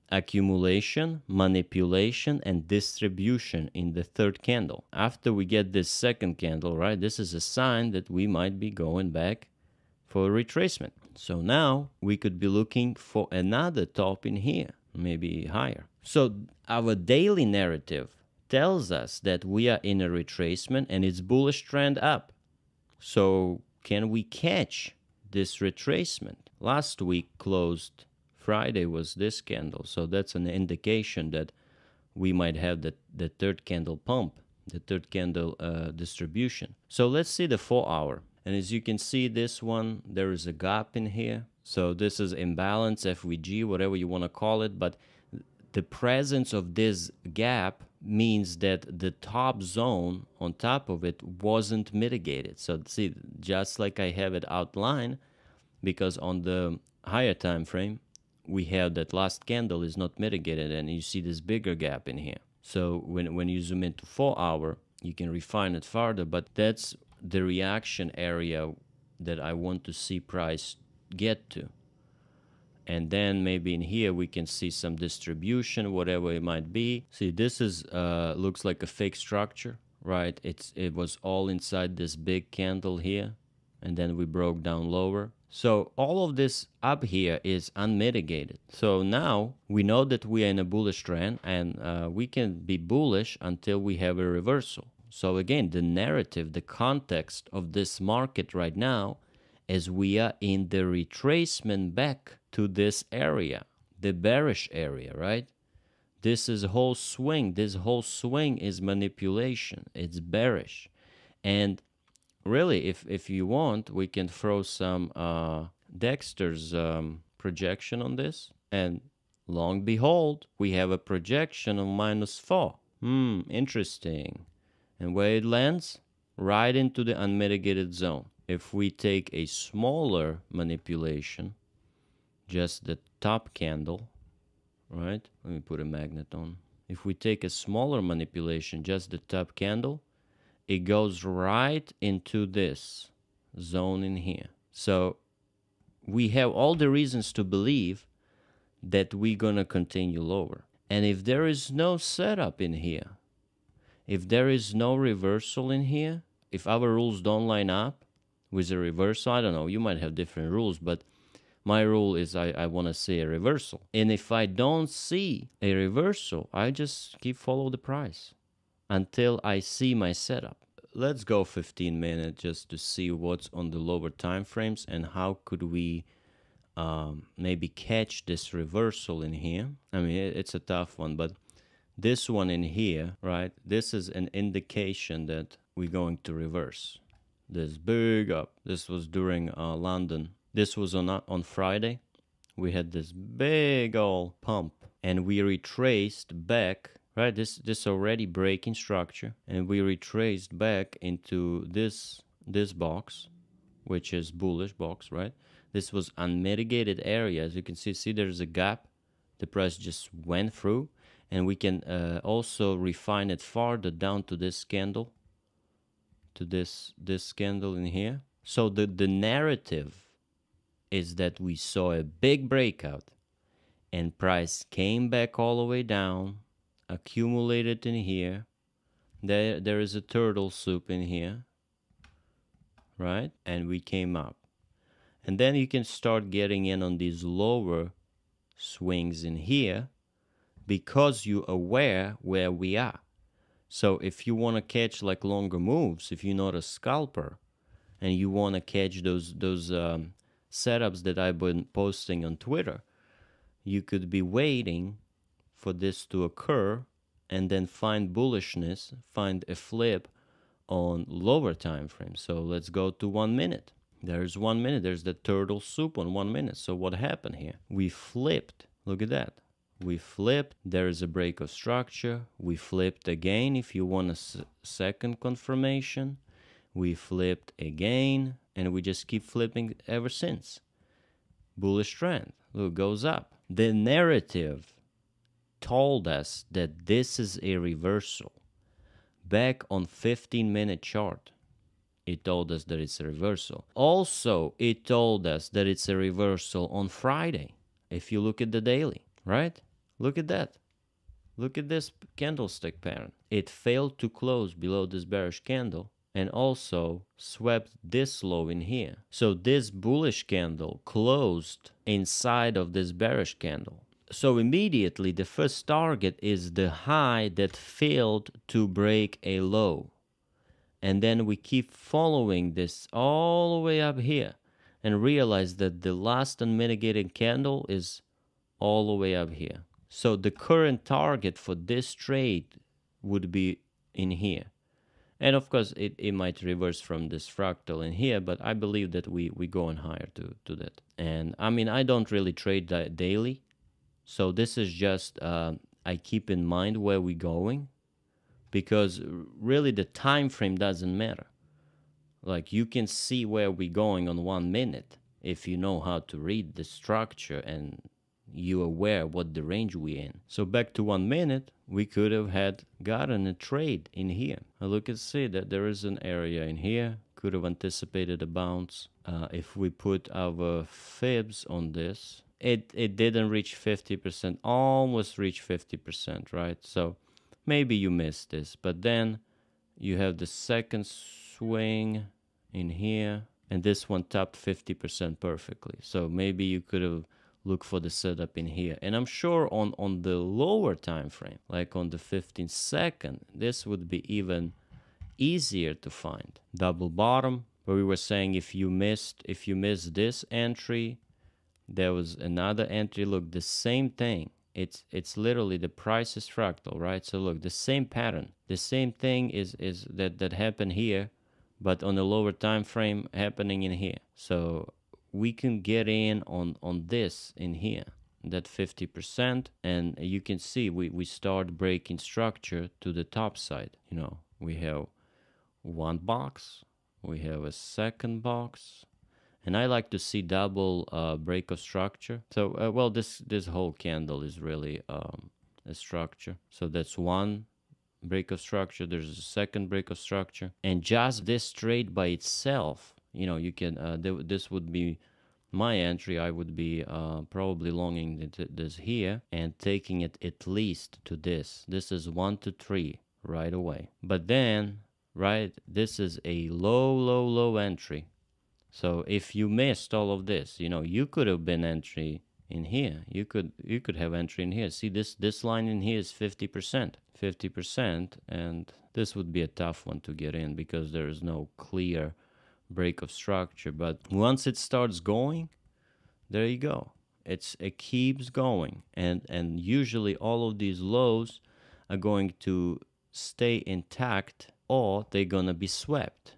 accumulation, manipulation, and distribution in the third candle. After we get this second candle, right, this is a sign that we might be going back for a retracement. So now we could be looking for another top in here, maybe higher. So our daily narrative tells us that we are in a retracement, and it's bullish trend up. So can we catch this retracement? Last week closed Friday was this candle, so that's an indication that we might have the third candle pump, the third candle distribution. So let's see the 4 hour. And as you can see, this one, there is a gap in here. So this is imbalance, FVG, whatever you want to call it, but The presence of this gap means that the top zone on top of it wasn't mitigated. So see, just like I have it outlined, because on the higher time frame, we have that last candle is not mitigated, and you see this bigger gap in here. So when you zoom into 4 hour, you can refine it further, but that's the reaction area that I want to see price get to. And then maybe in here we can see some distribution, whatever it might be. See, this is looks like a fake structure, right? It was all inside this big candle here, and then we broke down lower. So all of this up here is unmitigated. So now we know that we are in a bullish trend, and we can be bullish until we have a reversal. So again, the narrative, the context of this market right now is we are in the retracement back to this area, the bearish area, right? This is whole swing. This whole swing is manipulation. It's bearish. And really, if you want, we can throw some Dexter's projection on this. And lo and behold, we have a projection of -4. Interesting. And where it lands? Right into the unmitigated zone. If we take a smaller manipulation, just the top candle, right? Let me put a magnet on. If we take a smaller manipulation, just the top candle, it goes right into this zone in here. So we have all the reasons to believe that we're gonna continue lower. And if there is no setup in here, if there is no reversal in here, if our rules don't line up with a reversal, I don't know, you might have different rules, but my rule is I want to see a reversal. And if I don't see a reversal, I just keep follow the price until I see my setup. Let's go 15 minutes just to see what's on the lower time frames and how could we maybe catch this reversal in here. I mean, it's a tough one, but this one in here, right? This is an indication that we're going to reverse. This big up. This was during London. This was on Friday. We had this big old pump and we retraced back, right? This already breaking structure, and we retraced back into this box, which is bullish box, right? This was unmitigated area. As you can see there's a gap. The price just went through. And we can also refine it farther down to this candle, to this candle in here. So the narrative is that we saw a big breakout and price came back all the way down, accumulated in here. There is a turtle soup in here, right? And we came up. And then you can start getting in on these lower swings in here, because you're aware where we are. So if you want to catch like longer moves, if you're not a scalper and you want to catch those setups that I've been posting on Twitter, you could be waiting for this to occur and then find bullishness, find a flip on lower time frame. So let's go to 1 minute. There's 1 minute. There's the turtle soup on 1 minute. So what happened here? We flipped. Look at that. We flipped, there is a break of structure, we flipped again if you want a second confirmation, we flipped again, and we just keep flipping ever since. Bullish trend, look, goes up. The narrative told us that this is a reversal. Back on 15-minute chart, it told us that it's a reversal. Also, it told us that it's a reversal on Friday, if you look at the daily, right? Look at that. Look at this candlestick pattern. It failed to close below this bearish candle and also swept this low in here. So this bullish candle closed inside of this bearish candle. So immediately the first target is the high that failed to break a low. And then we keep following this all the way up here and realize that the last unmitigated candle is all the way up here. So the current target for this trade would be in here. And of course, it might reverse from this fractal in here, but I believe that we go on higher to that. And I mean, I don't really trade daily. So this is just, I keep in mind where we're going, because really the time frame doesn't matter. Like, you can see where we're going on 1 minute if you know how to read the structure and you're aware what the range we're in. So back to 1 minute, we could have had gotten a trade in here. Now look and see that there is an area in here. Could have anticipated a bounce. If we put our fibs on this, it didn't reach 50%, almost reached 50%, right? So maybe you missed this, but then you have the second swing in here, and this one topped 50% perfectly. So maybe you could have looked for the setup in here. And I'm sure on the lower time frame, like on the 15-second, this would be even easier to find. Double bottom, where we were saying if you missed this entry, there was another entry. Look, the same thing. It's literally the price is fractal, right? So look, the same pattern, the same thing is that happened here, but on a lower time frame happening in here. So we can get in on this in here, that 50%, and you can see we start breaking structure to the top side. You know, we have one box, we have a second box, and I like to see double break of structure. So well, this whole candle is really a structure. So that's one break of structure, there's a second break of structure, and just this trade by itself, you know, you can this would be my entry. I would be probably longing this here and taking it at least to this is 1 to 3 right away. But then, right, this is a low entry. So if you missed all of this, you know, you could have been entry in here. You could have entry in here. See, this line in here is 50%, and this would be a tough one to get in because there is no clear break of structure. But once it starts going, there you go. It keeps going, and usually all of these lows are going to stay intact, or they're gonna be swept.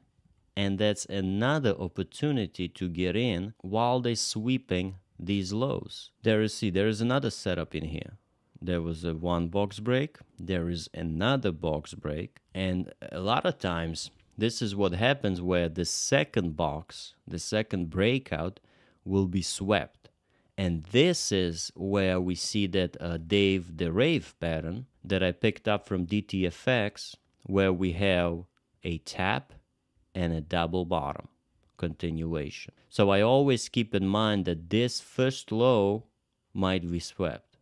And that's another opportunity to get in while they're sweeping these lows. There is another setup in here. There was a one box break, there is another box break, and a lot of times this is what happens, where the second box, the second breakout, will be swept. And this is where we see that Dave the Rave pattern that I picked up from DTFX, where we have a tap and a double bottom continuation. So I always keep in mind that this first low might be swept,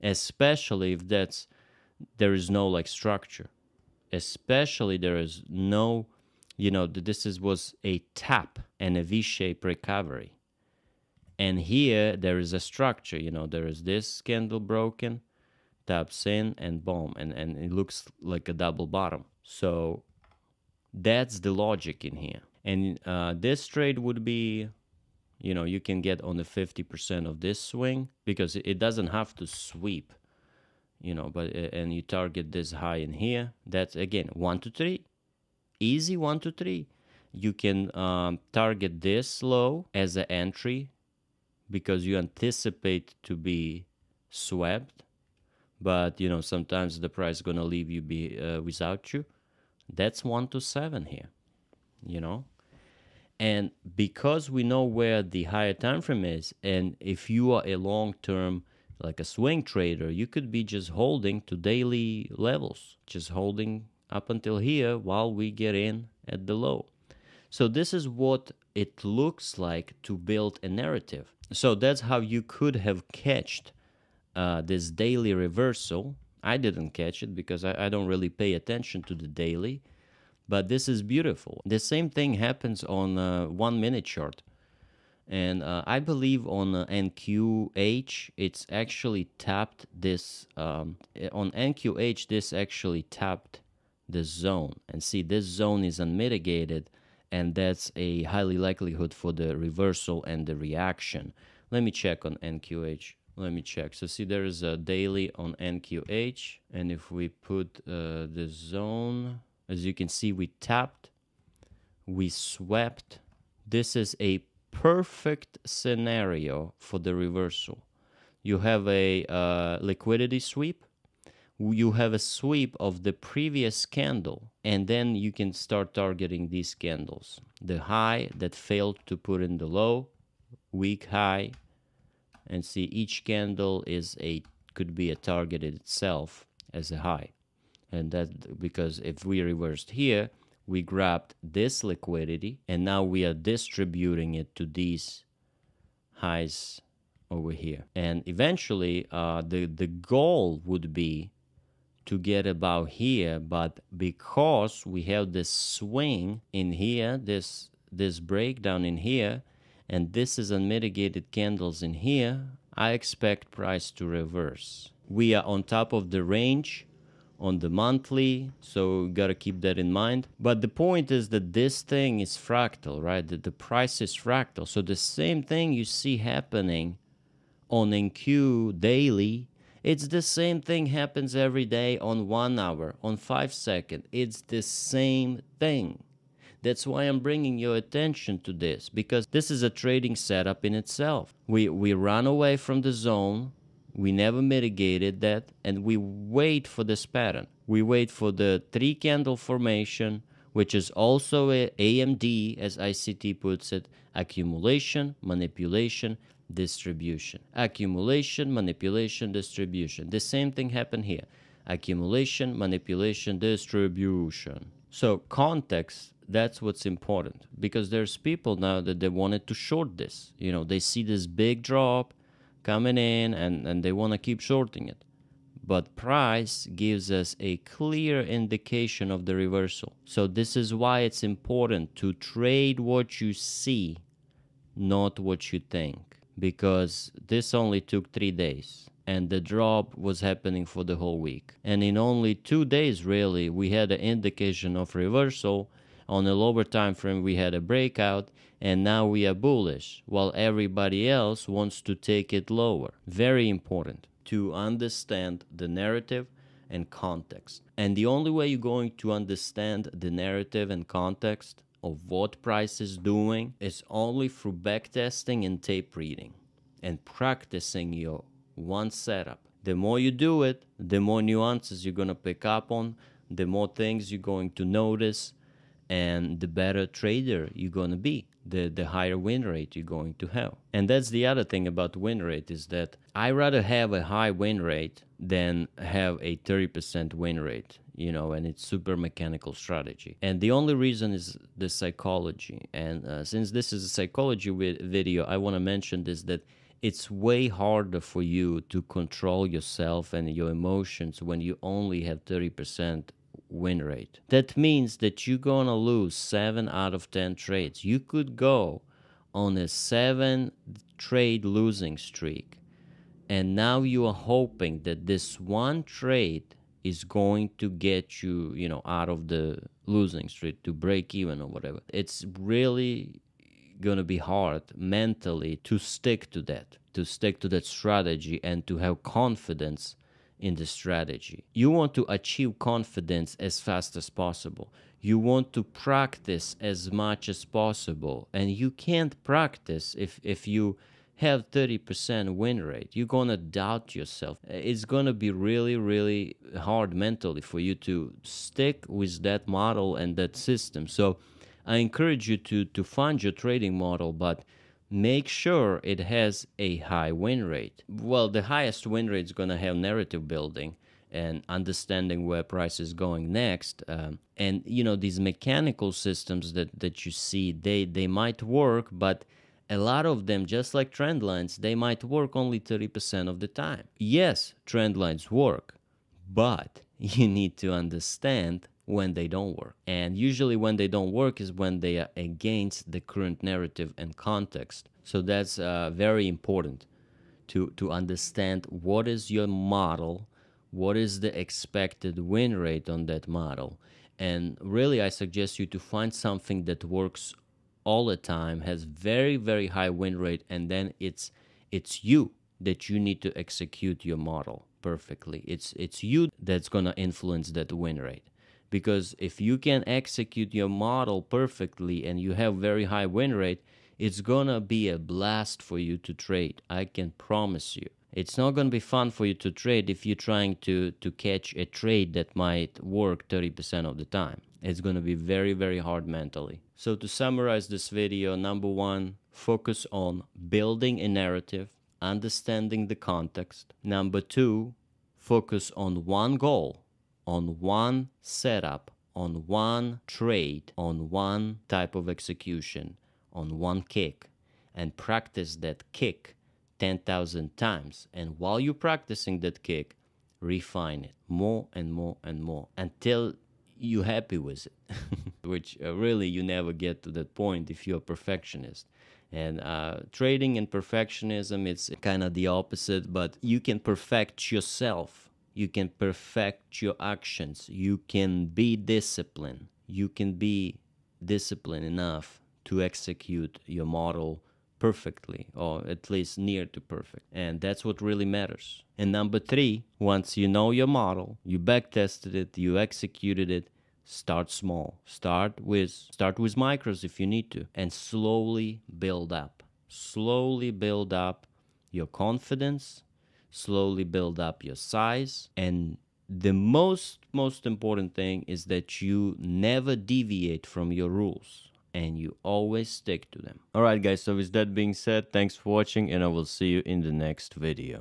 especially if there is no like structure, especially there is no, you know, this was a tap and a V-shaped recovery. And here there is a structure, you know, there is this candle broken, taps in, and boom, and it looks like a double bottom. So that's the logic in here. And this trade would be, you know, you can get on the 50% of this swing, because it doesn't have to sweep, you know, but and you target this high in here. That's again 1 to 3, easy 1 to 3. You can target this low as an entry, because you anticipate to be swept, but you know, sometimes the price is gonna leave you be without you. That's 1 to 7 here, you know. And because we know where the higher time frame is, and if you are a long-term, like a swing trader, you could be just holding to daily levels, just holding up until here while we get in at the low. So this is what it looks like to build a narrative. So that's how you could have catched this daily reversal. I didn't catch it because I don't really pay attention to the daily, but this is beautiful. The same thing happens on 1 minute chart, and I believe on NQH it's actually tapped this on NQH this actually tapped the zone, and see, this zone is unmitigated, and that's a highly likelihood for the reversal and the reaction. Let me check on NQH. Let me check. So see, there is a daily on NQH, and if we put the zone, as you can see, we tapped, we swept. This is a perfect scenario for the reversal. you have a liquidity sweep, you have a sweep of the previous candle, and then you can start targeting these candles. The high that failed to put in the low, weak high, and see each candle is a could be a target itself as a high. And that because if we reversed here, we grabbed this liquidity and now we are distributing it to these highs over here. And eventually the goal would be to get about here, but because we have this swing in here, this breakdown in here, and this is unmitigated candles in here, I expect price to reverse. We are on top of the range on the monthly, so gotta keep that in mind. But the point is that this thing is fractal, right? That the price is fractal. So the same thing you see happening on NQ daily, it's the same thing happens every day on 1 hour, on 5 seconds. It's the same thing. That's why I'm bringing your attention to this, because this is a trading setup in itself. We run away from the zone. We never mitigated that, and we wait for this pattern. We wait for the three candle formation, which is also a AMD, as ICT puts it, accumulation, manipulation, distribution. Accumulation, manipulation, distribution. The same thing happened here. Accumulation, manipulation, distribution. So context, that's what's important, because there's people now that they wanted to short this. You know, they see this big drop coming in, and they want to keep shorting it. But price gives us a clear indication of the reversal. So this is why it's important to trade what you see, not what you think, because this only took 3 days and the drop was happening for the whole week. And in only 2 days, really, we had an indication of reversal. On a lower time frame, we had a breakout, and now we are bullish, while everybody else wants to take it lower. Very important to understand the narrative and context. And the only way you're going to understand the narrative and context of what price is doing is only through backtesting and tape reading and practicing your one setup. The more you do it, the more nuances you're going to pick up on, the more things you're going to notice, and the better trader you're going to be, the higher win rate you're going to have. And that's the other thing about win rate, is that I rather have a high win rate than have a 30% win rate, you know, and it's super mechanical strategy. And the only reason is the psychology. And since this is a psychology video, I want to mention this, that it's way harder for you to control yourself and your emotions when you only have 30% win rate. That means that you're gonna lose 7 out of 10 trades. You could go on a 7-trade losing streak, and now you are hoping that this one trade is going to get you, you know, out of the losing streak to break even or whatever. It's really gonna be hard mentally to stick to that, strategy, and to have confidence in the strategy. You want to achieve confidence as fast as possible. You want to practice as much as possible, and you can't practice if you have 30% win rate. You're gonna doubt yourself. It's gonna be really, really hard mentally for you to stick with that model and that system. So I encourage you to find your trading model, but make sure it has a high win rate. Well, the highest win rate is going to have narrative building and understanding where price is going next. And, you know, these mechanical systems that you see, they might work, but a lot of them, just like trend lines, they might work only 30% of the time. Yes, trend lines work, but you need to understand when they don't work. And usually when they don't work is when they are against the current narrative and context. So that's very important to understand what is your model, what is the expected win rate on that model. And really, I suggest you to find something that works all the time, has very, very high win rate, and then it's you that you need to execute your model perfectly. It's you that's gonna influence that win rate. Because if you can execute your model perfectly and you have very high win rate, it's gonna be a blast for you to trade. I can promise you. It's not going to be fun for you to trade if you're trying to catch a trade that might work 30% of the time. It's going to be very, very hard mentally. So to summarize this video, number one, focus on building a narrative, understanding the context. Number two, focus on one goal, on one setup, on one trade, on one type of execution, on one kick, and practice that kick 10,000 times. And while you're practicing that kick, refine it more and more and more until you're happy with it, which really you never get to that point if you're a perfectionist. And trading and perfectionism, it's kind of the opposite, but you can perfect yourself. You can perfect your actions. You can be disciplined. You can be disciplined enough to execute your model perfectly, or at least near to perfect. And that's what really matters. And number three, once you know your model, you back tested it, you executed it, start small. Start with micros if you need to, and slowly build up. Slowly build up your confidence, slowly build up your size. And the most important thing is that you never deviate from your rules, and you always stick to them. All right, guys, so with that being said, thanks for watching, and I will see you in the next video.